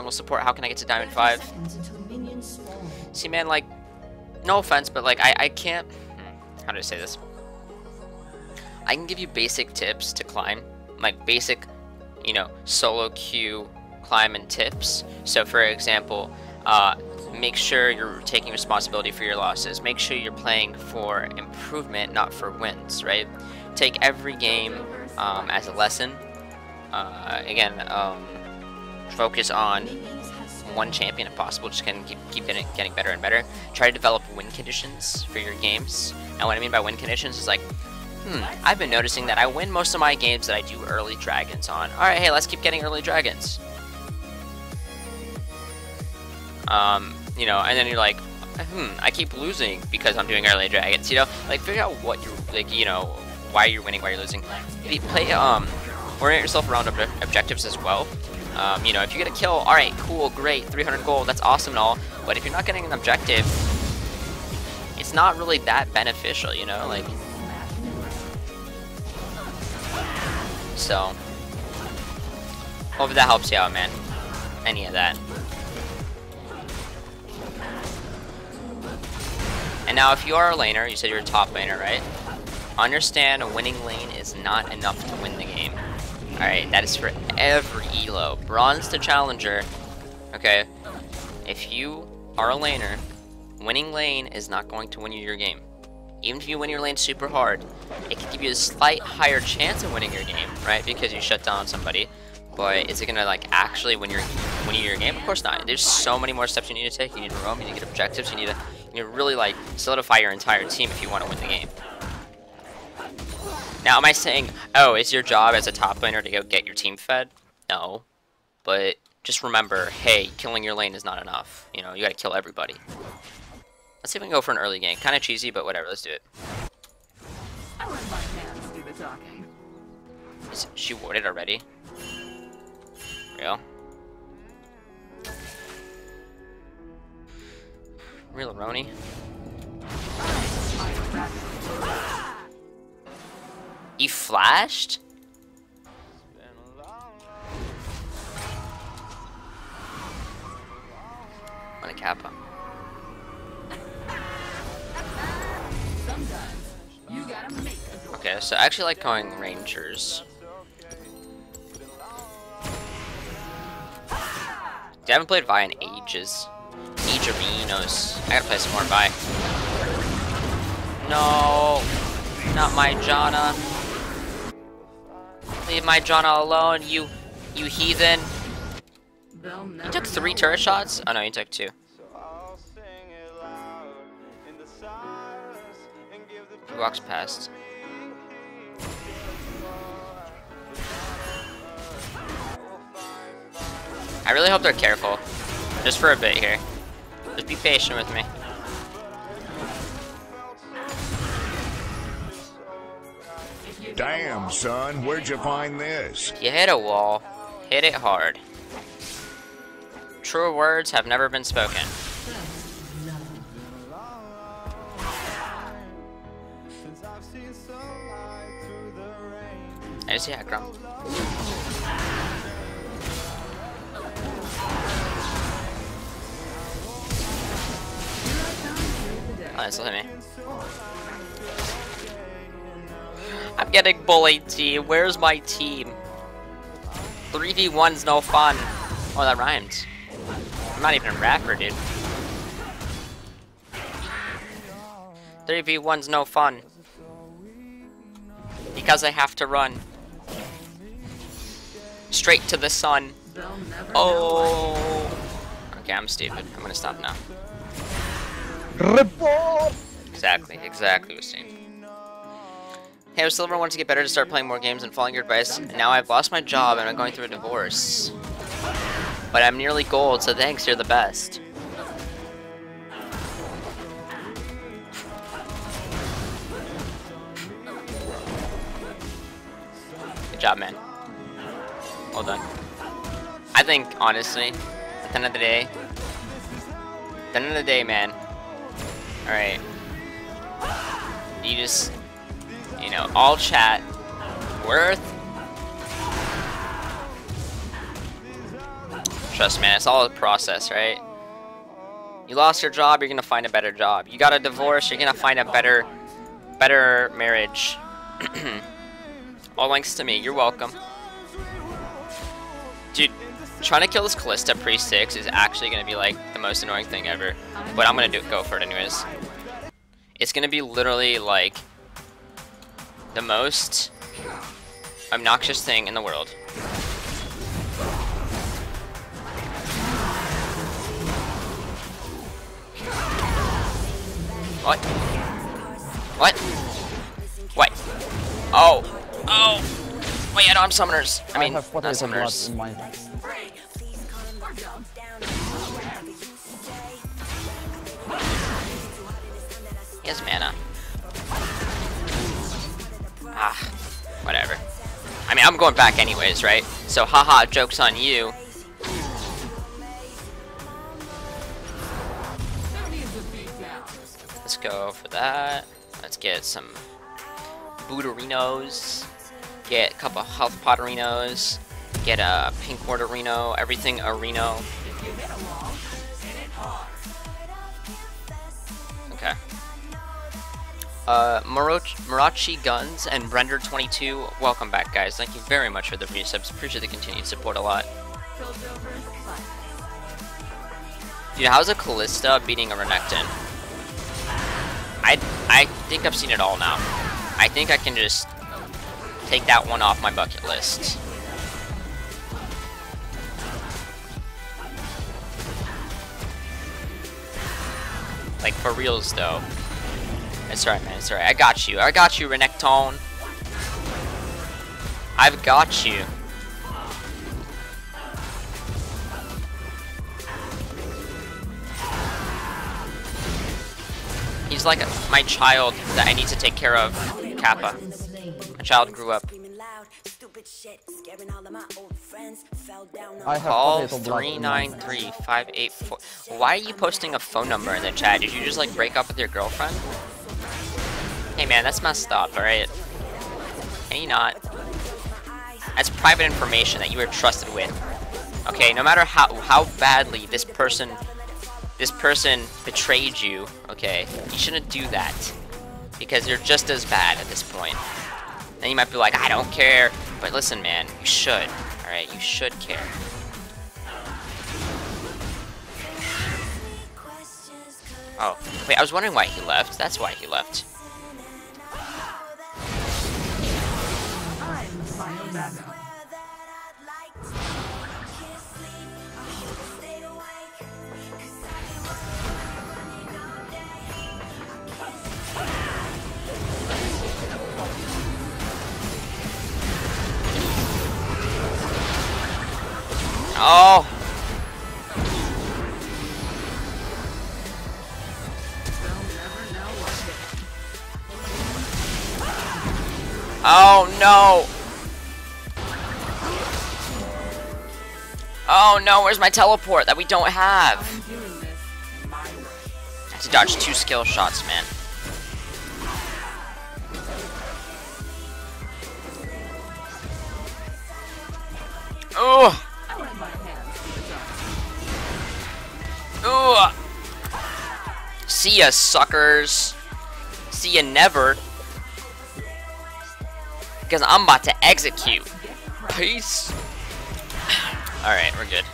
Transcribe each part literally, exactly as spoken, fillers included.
normal support, how can I get to diamond five? See, man, like, no offense, but like, I, I can't, how do I say this? I can give you basic tips to climb, like basic, you know, solo queue climb and tips. So for example, uh, make sure you're taking responsibility for your losses. Make sure you're playing for improvement, not for wins, right? Take every game um, as a lesson. Uh, again, um, focus on one champion if possible. Just can keep, keep getting, getting better and better. Try to develop win conditions for your games. And what I mean by win conditions is like, hmm, I've been noticing that I win most of my games that I do early dragons on. Alright, hey, let's keep getting early dragons. Um, you know, and then you're like, hmm, I keep losing because I'm doing early dragons, you know? Like, figure out what you're, like, you know, why you're winning, why you're losing. Play, um, orient yourself around ob objectives as well. Um, you know, if you get a kill, alright, cool, great, three hundred gold, that's awesome and all, but if you're not getting an objective, it's not really that beneficial, you know, like, so, hope that helps you out, man, any of that. And now if you are a laner, you said you're a top laner, right? Understand a winning lane is not enough to win the game. Alright, that is for every elo. Bronze to challenger, okay? If you are a laner, winning lane is not going to win you your game. Even if you win your lane super hard, it can give you a slight higher chance of winning your game, right? Because you shut down somebody. But is it gonna like actually win your win you your game? Of course not. There's so many more steps you need to take. You need to roam, you need to get objectives, you need to You really like solidify your entire team if you want to win the game. Now, am I saying, oh, it's your job as a top laner to go get your team fed? No, but just remember, hey, killing your lane is not enough. You know, you gotta kill everybody. Let's see if we can go for an early game. Kind of cheesy, but whatever. Let's do it. Is she warded already? Real. Real Roni. He flashed? I'm gonna cap him. Okay, so I actually like going Rangers. They haven't played Vi in ages. Jarinos. I gotta play some more Vi. No, not my Janna. Leave my Janna alone, you, you heathen. You took three turret shots? Oh no, you took two. He walks past. I really hope they're careful, just for a bit here. Just be patient with me. Damn, son, where'd you find this? You hit a wall. Hit it hard. Truer words have never been spoken. I just see Hecarim. Nice, look at me. I'm getting bullied, team. Where's my team? three v one's no fun. Oh, that rhymes. I'm not even a rapper, dude. three v one's no fun. Because I have to run. Straight to the sun. Oh. Okay, I'm stupid. I'm gonna stop now. Report. Exactly, exactly the same. Hey, I was Silver, wanted to get better to start playing more games and following your advice, and now I've lost my job and I'm going through a divorce. But I'm nearly gold, so thanks, you're the best. Good job, man. Well done. I think, honestly, at the end of the day, at the end of the day, man, alright, you just, you know, all chat, worth, trust, man. It's all a process, right? You lost your job, you're gonna find a better job. You got a divorce, you're gonna find a better, better marriage. All thanks to me. You're welcome. Dude, trying to kill this Kalista pre six is actually gonna be like the most annoying thing ever. But I'm gonna do go for it anyways. It's gonna be literally like the most obnoxious thing in the world. What? What? What? Oh! Oh! Wait, I don't have summoners. I mean, I have not summoners. My... He has mana. Ah, whatever. I mean, I'm going back anyways, right? So, haha, joke's on you. Let's go for that. Let's get some booterinos. Get a couple health potterinos. Get a pink warderino. Everything areno. Okay. Uh, Marachi Guns and Brender twenty-two. Welcome back, guys. Thank you very much for the resubs. Appreciate the continued support a lot. Dude, how's a Kalista beating a Renekton? I, I think I've seen it all now. I think I can just take that one off my bucket list. Like, for reals, though. It's alright, man. It's alright. I got you. I got you, Renekton. I've got you. He's like my child that I need to take care of, Kappa. My child grew up. Call three nine three five eight four. Why are you posting a phone number in the chat? Did you just like break up with your girlfriend? Hey man, that's messed up, alright? Can you not? That's private information that you were trusted with. Okay, no matter how, how badly this person... This person betrayed you, okay? You shouldn't do that. Because you're just as bad at this point. Then you might be like, I don't care. But listen, man, you should. Alright, you should care. Oh, wait, I was wondering why he left. That's why he left. Oh! Oh no! Oh no, where's my teleport that we don't have? I have to dodge two skill shots, man. Oh! Ugh. See ya, suckers. See ya never. Because I'm about to execute. Peace. Alright, we're good.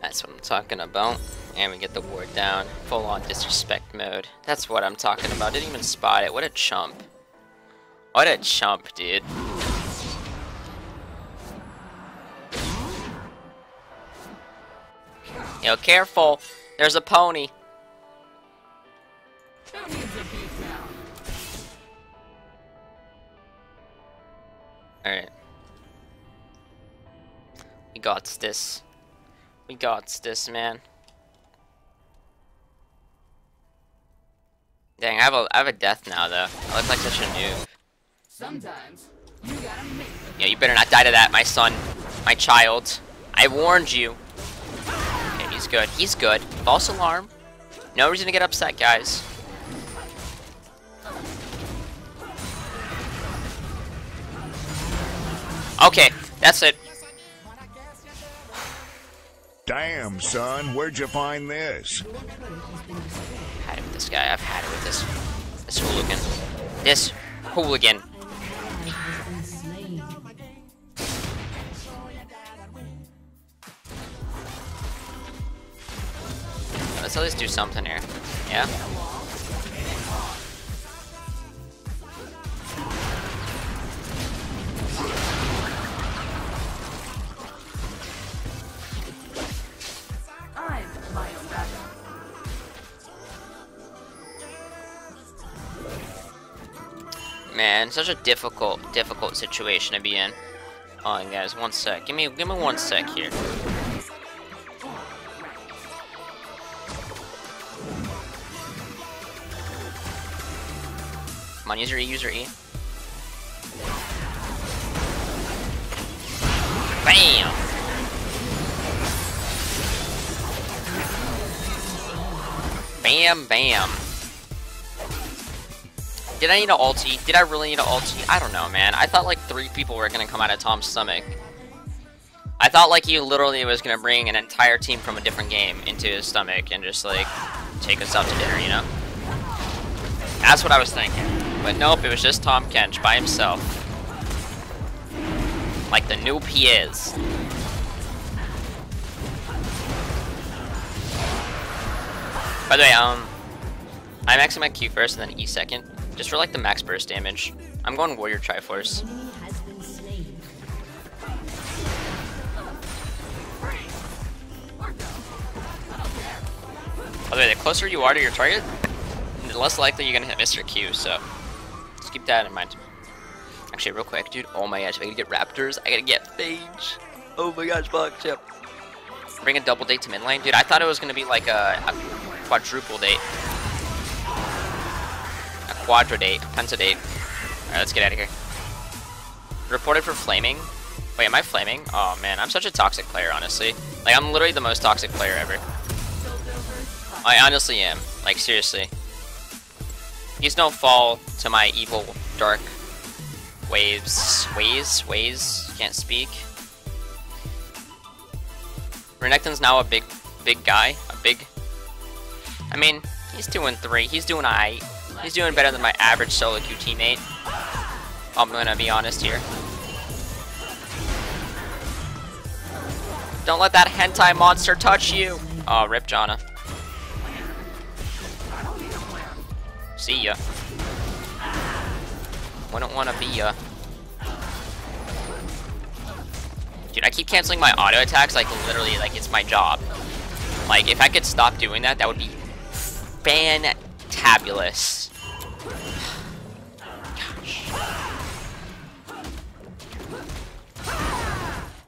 That's what I'm talking about. And we get the ward down. Full on disrespect mode. That's what I'm talking about. Didn't even spot it. What a chump. What a chump, dude. Yo, careful! There's a pony! Alright. We got this. We got this, man. Dang, I have a I have a death now though. I look like such a noob. Sometimes you gotta make them. Yeah, you better not die to that, my son. My child. I warned you. He's good. He's good. False alarm. No reason to get upset, guys. Okay, that's it. Damn, son, where'd you find this? I've had it with this guy. I've had it with this this hooligan. This hooligan. Let's at least do something here. Yeah. Man, such a difficult, difficult situation to be in. Oh, guys, one sec. Give me, give me one sec here. Come on, user E, user E. Bam! Bam, bam. Did I need an ulti? Did I really need an ulti? I don't know, man. I thought like three people were gonna come out of Tom's stomach. I thought like he literally was gonna bring an entire team from a different game into his stomach and just like take us out to dinner, you know? That's what I was thinking. But nope, it was just Tahm Kench by himself. Like the noob he is. By the way, um, I'm maxing my Q first and then E second. Just for like the max burst damage. I'm going Warrior Triforce. By the way, the closer you are to your target, the less likely you're gonna hit Mister Q, so just keep that in mind. Actually, real quick, dude, oh my gosh, if I gotta get Raptors, I gotta get Phage. Oh my gosh, block chip. Bring a double date to mid lane. Dude, I thought it was gonna be like a, a quadruple date. Quadradate, pentadate. Alright, let's get out of here. Reported for flaming. Wait, am I flaming? Oh man, I'm such a toxic player, honestly. Like, I'm literally the most toxic player ever. I honestly am. Like, seriously. He's no fall to my evil, dark waves. Ways? Ways? Can't speak. Renekton's now a big, big guy. A big... I mean, he's doing three. He's doing aight. He's doing better than my average solo queue teammate. I'm gonna be honest here. Don't let that hentai monster touch you! Aw, oh, rip Janna. See ya. Wouldn't wanna be ya. Dude, I keep canceling my auto attacks like literally like it's my job. Like, if I could stop doing that, that would be fantabulous.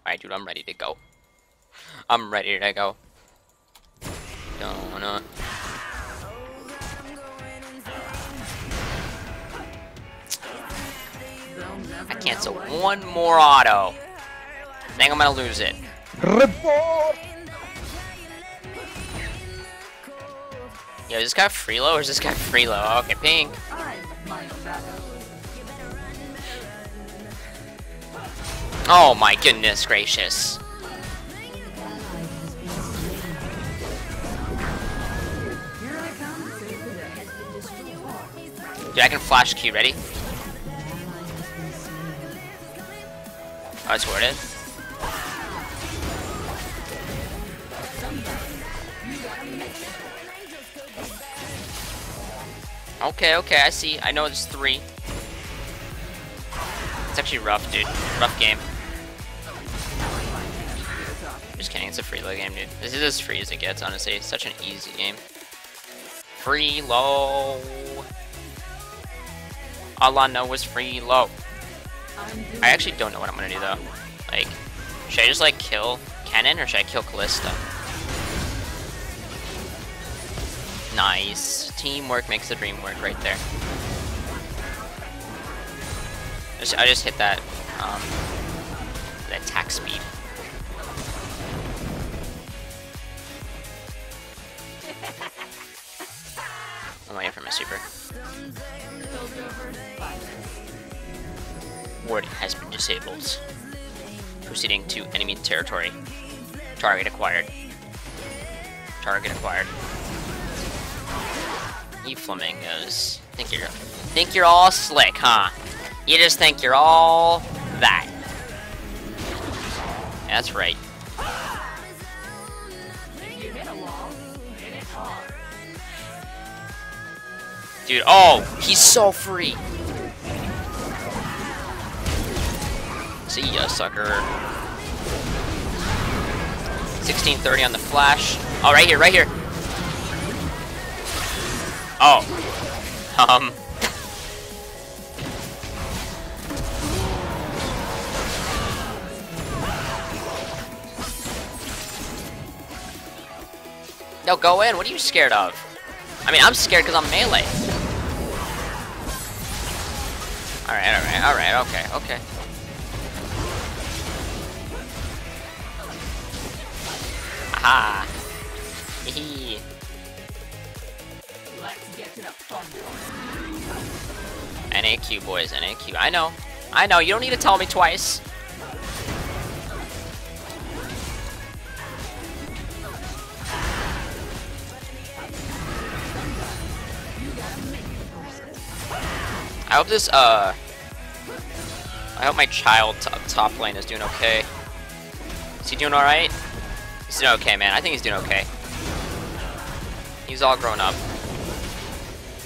Alright, dude, I'm ready to go. I'm ready to go. Don't wanna. I cancel one more auto. I think I'm gonna lose it. Report! Yo, is this guy freelo or is this guy freelo? Okay, pink. Oh my goodness gracious. Dude, I can flash Q, ready? Oh, it's worth it. Okay, okay, I see. I know it's three. It's actually rough, dude. Rough game. Just kidding, it's a free-low game, dude. This is as free as it gets, honestly. It's such an easy game. Free-low. All I know is free-low. I actually don't know what I'm gonna do, though. Like, should I just, like, kill Kennen, or should I kill Kalista? Nice. Teamwork makes the dream work right there. Just, I just hit that, um, that attack speed. I'm waiting for my super. Warding has been disabled. proceeding to enemy territory. Target acquired. Target acquired. You flamingos. Think you're, think you're all slick, huh? You just think you're all that. That's right. Dude, oh, he's so free. See ya, sucker. sixteen thirty on the flash. Oh, right here, right here. Oh. Um. No, go in. What are you scared of? I mean, I'm scared because I'm melee. Alright, alright, alright, okay, okay. Aha! Hee hee. N A Q, boys, N A Q. I know. I know, you don't need to tell me twice. I hope this, uh... I hope my child t top lane is doing okay. Is he doing alright? He's doing okay, man. I think he's doing okay. He's all grown up.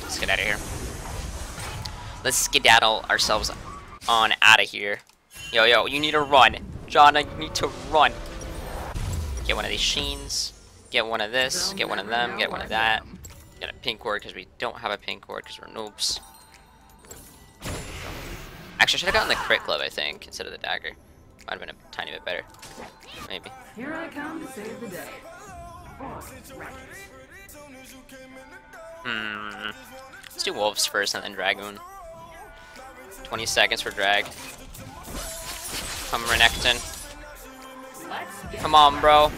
Let's get out of here. Let's skedaddle ourselves on out of here. Yo, yo, you need to run. Janna, you need to run. Get one of these sheens. Get one of this. Get one of them. Get one of that. Get a pink ward because we don't have a pink ward because we're noobs. Actually, I should have gotten the crit glove, I think, instead of the dagger. Might have been a tiny bit better. Maybe. Here I come to save the day. Hmm. Let's do wolves first and then dragoon. twenty seconds for drag. Come, Renekton. Come on, bro.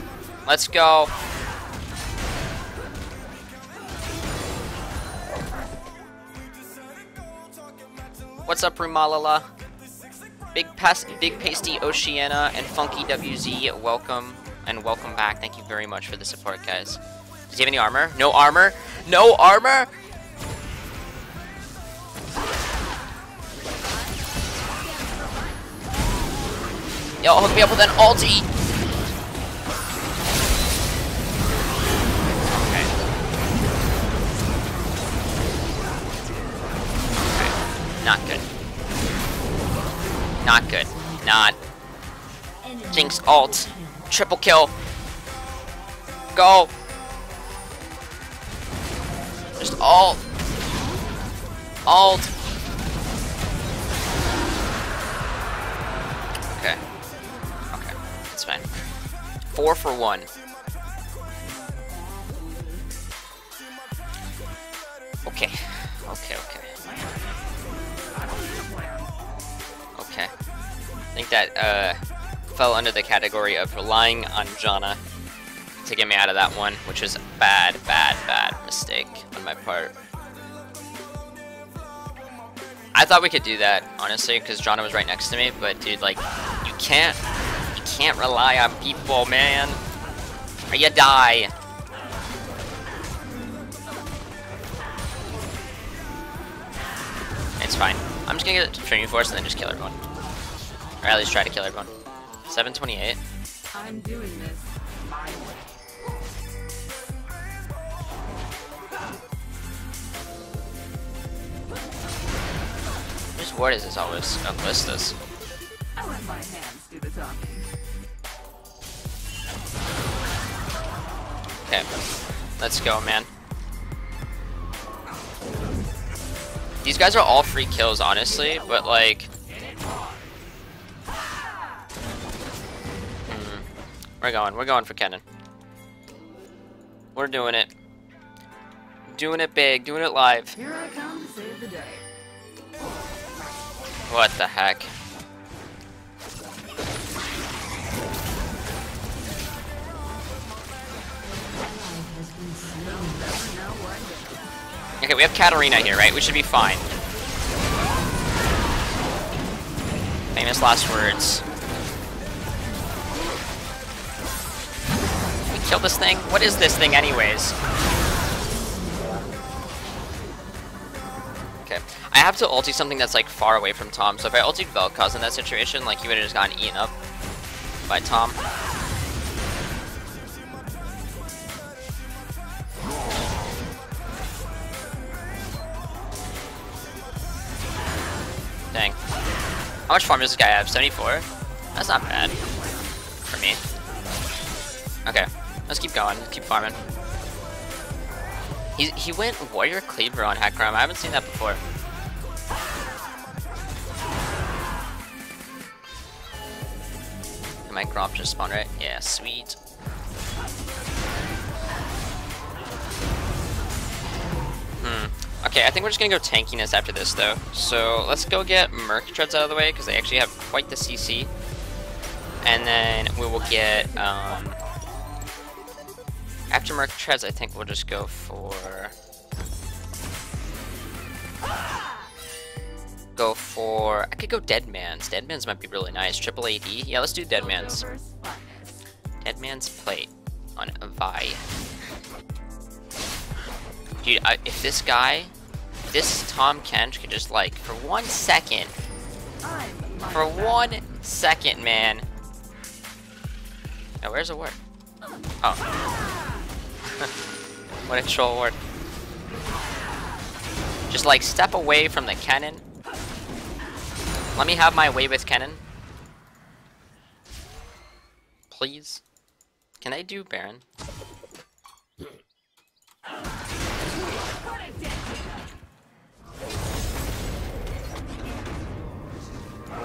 Let's go. What's up, Rumalala? Big Pas Big Pasty Oceana and Funky W Z, welcome and welcome back. Thank you very much for the support, guys. Does he have any armor? No armor? No armor? Yo, hook me up with an ulti! Not good. Not good. Not. Jinx ult. Triple kill. Go. Just ult. Ult. Okay. Okay. That's fine. Four for one. Okay. Okay, okay. Okay. I think that uh, fell under the category of relying on Janna to get me out of that one, which is a bad, bad, bad mistake on my part. I thought we could do that, honestly, because Janna was right next to me, but dude, like, you can't, you can't rely on people, man, or you die. It's fine. I'm just gonna get a training force and then just kill everyone. Or at least try to kill everyone. seven twenty-eight. I'm doing this my way. Just what is this always? Oh, Kalista's. I'll let my hands do the talking. Okay. Let's go, man. These guys are all free kills, honestly, but like... Mm, we're going. We're going for Kennen. We're doing it. Doing it big. Doing it live. Here I come to save the day. What the heck? Okay, we have Katarina here, right? We should be fine. Famous last words. kill this thing? What is this thing anyways? Okay. I have to ulti something that's like far away from Tahm, so if I ultied Vel'Koz in that situation, like he would have just gotten eaten up by Tahm. Dang. How much farm does this guy have? seventy-four? That's not bad. For me. Okay. Let's keep going. Let's keep farming. He, he went Warrior Cleaver on Hecarim. I haven't seen that before. And my Gromp just spawned, right? Yeah, sweet. Hmm. Okay, I think we're just gonna go tankiness after this, though. So, let's go get Merc Treads out of the way, because they actually have quite the C C. And then we will get, um... after Merc Treads, I think we'll just go for... Go for... I could go Deadman's. Deadman's might be really nice. Triple A D. Yeah, let's do Deadman's. Deadman's Plate on Vi. Dude, I, if this guy... If this Tahm Kench could just, like, for one second... For one second, man... Now, where's the ward? Oh. What a troll ward. Just like step away from the Kennen. Let me have my way with Kennen. Please. Can I do Baron?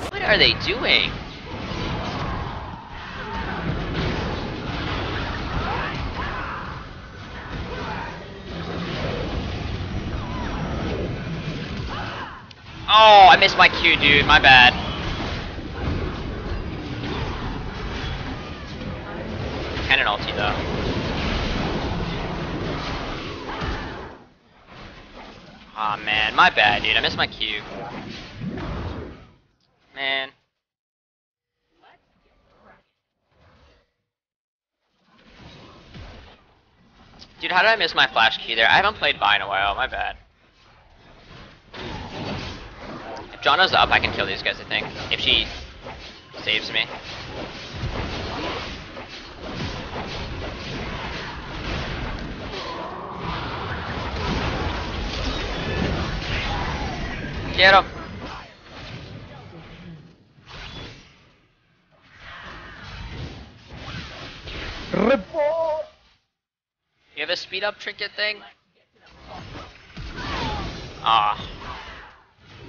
What are they doing? Oh, I missed my Q, dude. My bad. Cannon ulti, though. Aw, oh, man. My bad, dude. I missed my Q. Man. Dude, how did I miss my flash Q there? I haven't played Vi in a while. My bad. Zhonya's up, I can kill these guys, I think, if she saves me. Get him! Report! You have a speed up trinket thing? Ah.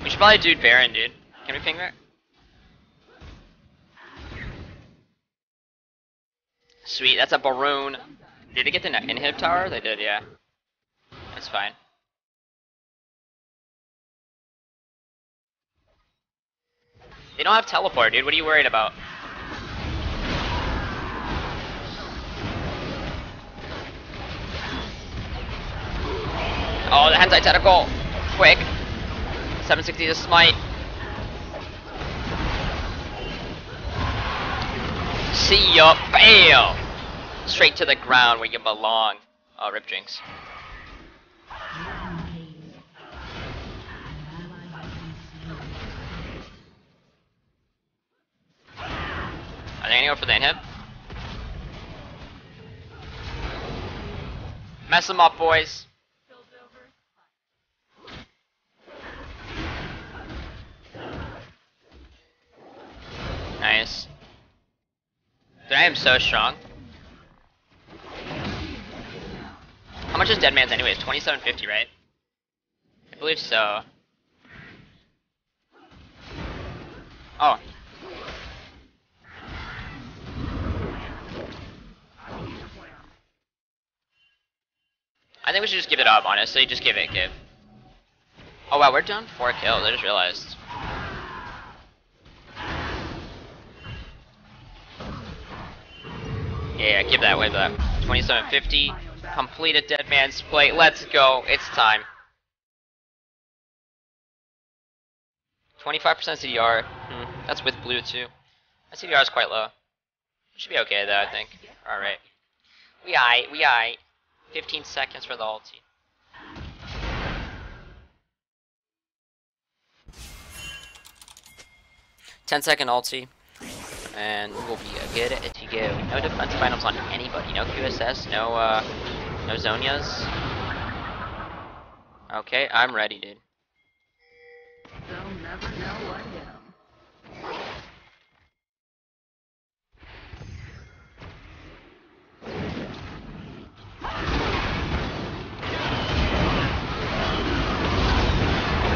We should probably do Baron, dude. Can we ping her? Sweet, that's a Baroon. Did they get the inhib tower? They did, yeah. That's fine. They don't have teleport, dude. What are you worried about? Oh, the Hentai Tentacle! Quick! seven sixty to smite. See ya, bam! Straight to the ground where you belong. Oh, rip Jinx. Are they gonna go for the inhib? Mess them up, boys. Nice. Dude, I am so strong. How much is Deadman's anyways? twenty-seven fifty, right? I believe so. Oh. I think we should just give it up, honestly. Just give it, give. Oh wow, we're down four kills, I just realized. Yeah, give that way though. twenty-seven fifty. Completed Deadman's Plate. Let's go. It's time. twenty-five percent C D R. Hmm. That's with blue too. My C D R is quite low. It should be okay though, I think. Alright. We aight, we aight. fifteen seconds for the ulti. ten second ulti. And we'll be good to go. No defense finals on anybody. No Q S S, no, uh, no Zhonya's. Okay, I'm ready, dude. They'll never know what hit 'em.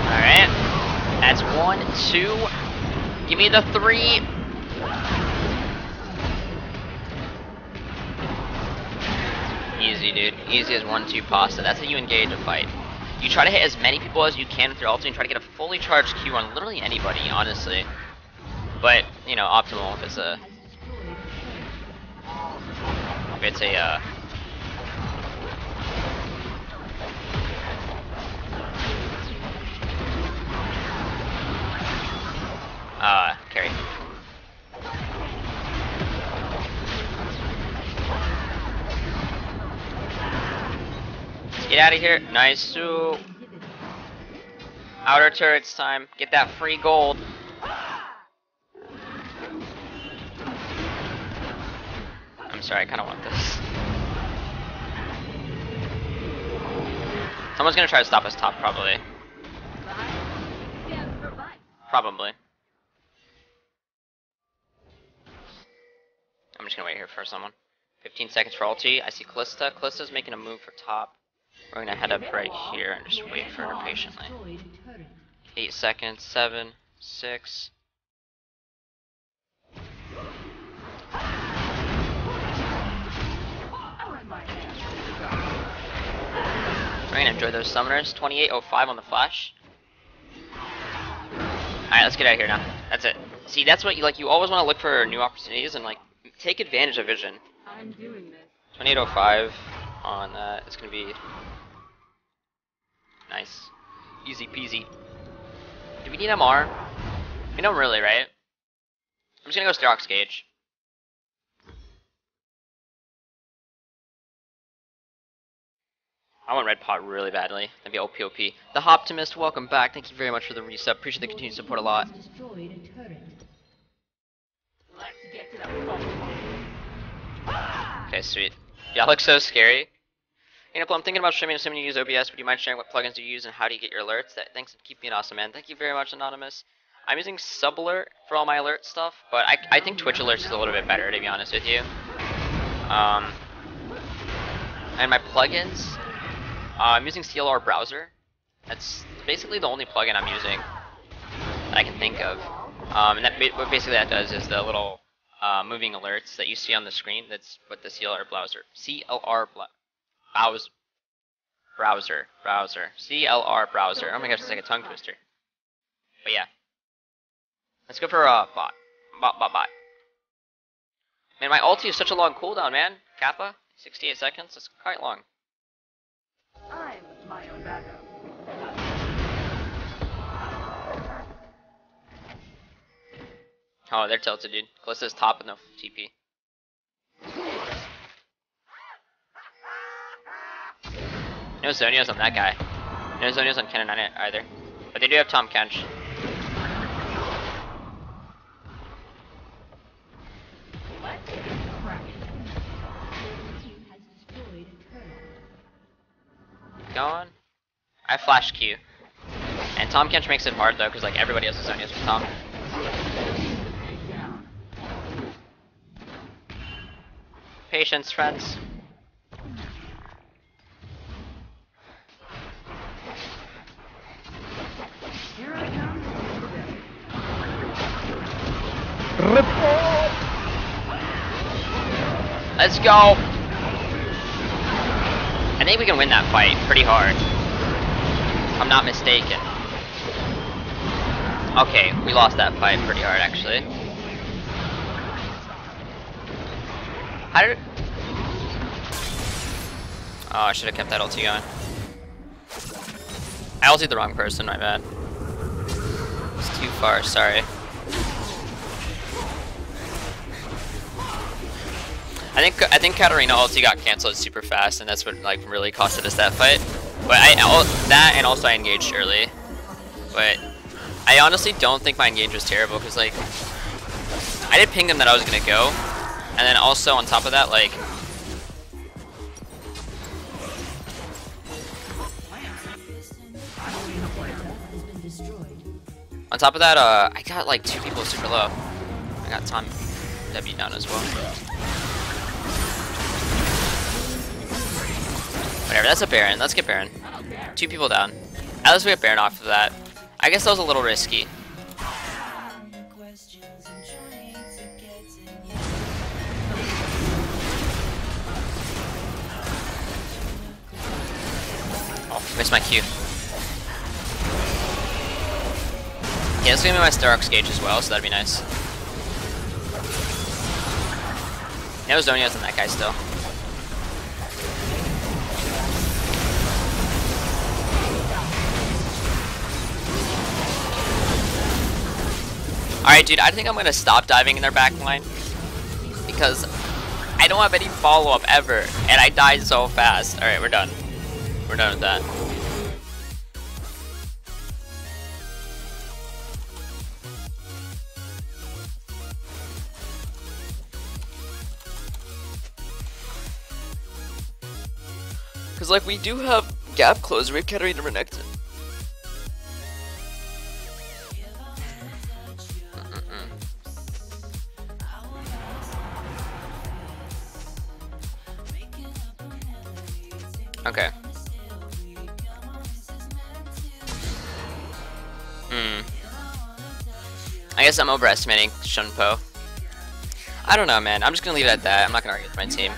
Alright. That's one, two. Give me the three. Easy, dude. Easy as one two pasta. That's how you engage a fight. You try to hit as many people as you can with your ultimate and try to get a fully charged Q on literally anybody, honestly. But, you know, optimal if it's a... If it's a, uh... Uh, carry. Get out of here. Nice. Ooh. Outer turrets time. Get that free gold. I'm sorry, I kind of want this. Someone's gonna try to stop us top, probably. Probably. I'm just gonna wait here for someone. fifteen seconds for ulti. I see Kalista. Kalista's making a move for top. We're gonna head up right here and just wait for her patiently. Eight seconds, seven, six. We're gonna enjoy those summoners. twenty-eight oh five on the flash. Alright, let's get out of here now. That's it. See, that's what you like. You always want to look for new opportunities and like take advantage of vision. I'm doing this. twenty-eight oh five on uh, it's gonna be. Nice. Easy peasy. Do we need M R? We don't really, right? I'm just gonna go Sterak's Gage. I want Red Pot really badly. That'd be O P O P. The Hoptimist, welcome back. Thank you very much for the resub. Appreciate the continued support a lot. Okay, sweet. Y'all look so scary. Anapol, I'm thinking about streaming, assuming you use O B S. Would you mind sharing what plugins you use and how do you get your alerts? That, thanks, and keep being awesome, man. Thank you very much, Anonymous. I'm using Sub Alert for all my alert stuff, but I, I think Twitch Alerts is a little bit better, to be honest with you. Um, and my plugins, uh, I'm using C L R Browser. That's basically the only plugin I'm using that I can think of. Um, and that what basically that does is the little uh, moving alerts that you see on the screen. That's what the C L R Browser. C L R Browser. Browser, browser, browser, C L R browser. Oh my gosh, it's like a tongue twister. But yeah, let's go for a uh, bot, bot, bot, bot. Man, my ulti is such a long cooldown, man. Kappa, sixty-eight seconds. That's quite long. I'm my own backup. Oh, they're tilted, dude. Kalista's top in the T P. No Zhonya's on that guy. No Zhonya's on Kennen either. But they do have Tahm Kench. Gone. I flash Q. And Tahm Kench makes it hard though, because like everybody else is Zhonya's with Tom. Patience, friends. Let's go. I think we can win that fight pretty hard, if I'm not mistaken. Okay, we lost that fight pretty hard actually. How did it... Oh, I should have kept that ulti going. I ultied the wrong person, my bad. It's too far, sorry. I think I think Katarina ulti got canceled super fast, and that's what like really costed us that fight. But I all, that and also I engaged early. But I honestly don't think my engage was terrible because like I did ping them that I was gonna go, and then also on top of that like. On top of that, uh, I got like two people super low. I got Tahm W down as well. Whatever, that's a Baron. Let's get Baron. Two people down. At least we got Baron off of that. I guess that was a little risky. Oh, missed my Q. Yeah, it's gonna be my Sterak's Gage as well, so that'd be nice. No Zhonya's on that guy still. Alright, dude, I think I'm gonna stop diving in their backline because I don't have any follow up ever, and I died so fast. Alright, we're done. We're done with that. Cause like we do have gap closer, we have Katarina Renekton. Mm-mm-mm. Okay. Hmm. I guess I'm overestimating Shunpo. I don't know, man. I'm just gonna leave it at that. I'm not gonna argue with my team.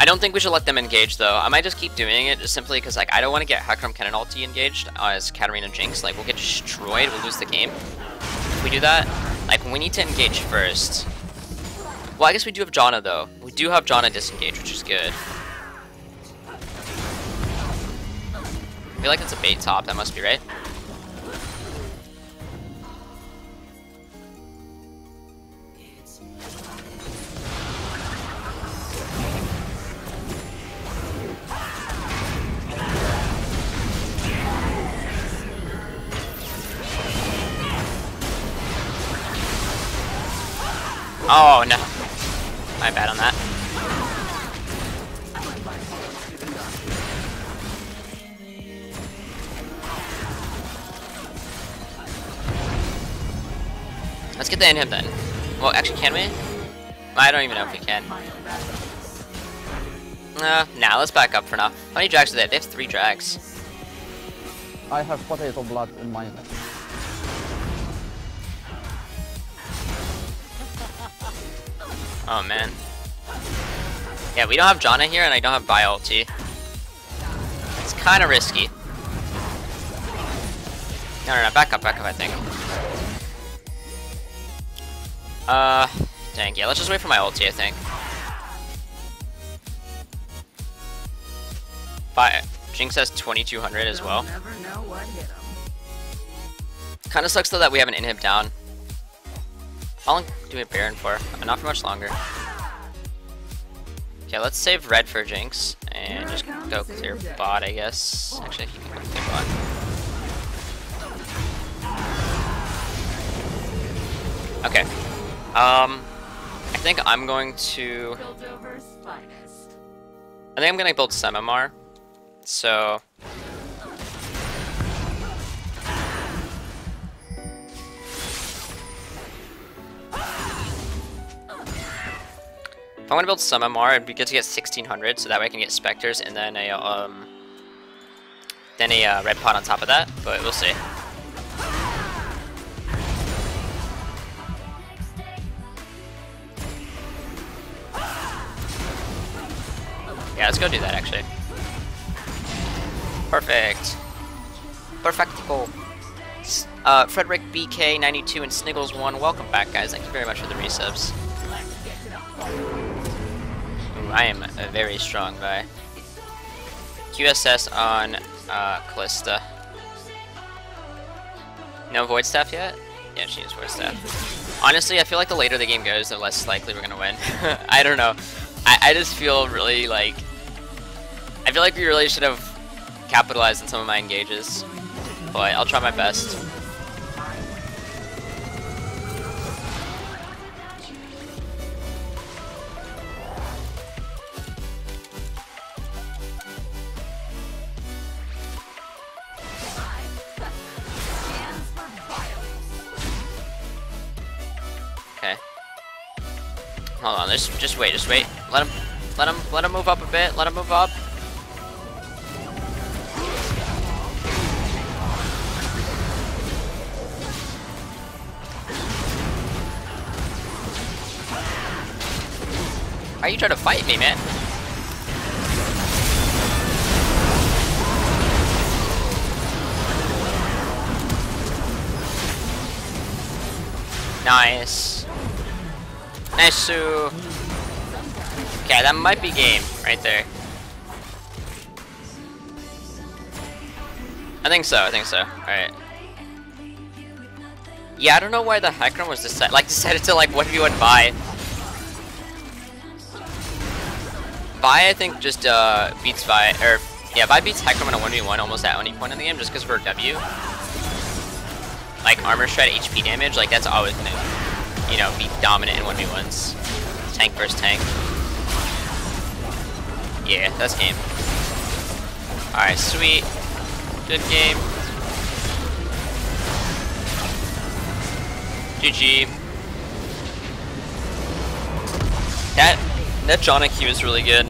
I don't think we should let them engage though. I might just keep doing it just simply because like I don't want to get Hecarim Kennen ulti engaged uh, as Katarina Jinx. Like we'll get destroyed, we'll lose the game. If we do that, like we need to engage first. Well, I guess we do have Janna though. We do have Janna disengage, which is good. I feel like it's a bait top, that must be right. Oh no, my bad on that. Let's get the inhib then. Well, actually, can we? I don't even know if we can. Uh, nah, let's back up for now. How many drags are there? They have three drags. I have potato blood in my neck. Oh man. Yeah, we don't have Janna here and I don't have Vi ulti. It's kind of risky. No, no, no, back up, back up, I think. Uh, dang, yeah, let's just wait for my ulti, I think. Vi, Jinx has twenty-two hundred as well. Kind of sucks though that we have an inhib down. How long do we have Baron for? Not for much longer. Okay, let's save red for Jinx and just go clear bot, I guess. Actually, he can go clear bot. Okay. Um, I think I'm going to... I think I'm going to build some M R. So... If I want to build some M R, it'd be good to get sixteen hundred, so that way I can get Spectres and then a um, then a uh, red pod on top of that. But we'll see. Yeah, let's go do that actually. Perfect. Perfectical. Uh, Frederick B K ninety-two and Sniggles one. Welcome back, guys. Thank you very much for the resubs. I am a very strong guy. Q S S on uh, Kalista. No Void Staff yet? Yeah, she needs Void Staff. Honestly, I feel like the later the game goes, the less likely we're gonna win. I don't know. I, I just feel really like... I feel like we really should have capitalized on some of my engages. But I'll try my best. Hold on, just, just wait, just wait. Let him, let him, let him move up a bit. Let him move up. Why are you trying to fight me, man? Nice. Nice to... Okay, that might be game right there. I think so, I think so. Alright. Yeah, I don't know why the Hecarim was decided, like, decided to, like, one v one Vi. Vi, I think, just, uh, beats Vi, or, yeah, Vi beats Hecarim in a one v one almost at any point in the game, just because we're W. Like, armor shred, H P damage, like, that's always new. You know, be dominant in one v ones. Tank versus tank. Yeah, that's game. Alright, sweet. Good game. G G. That, that Janna Q is really good.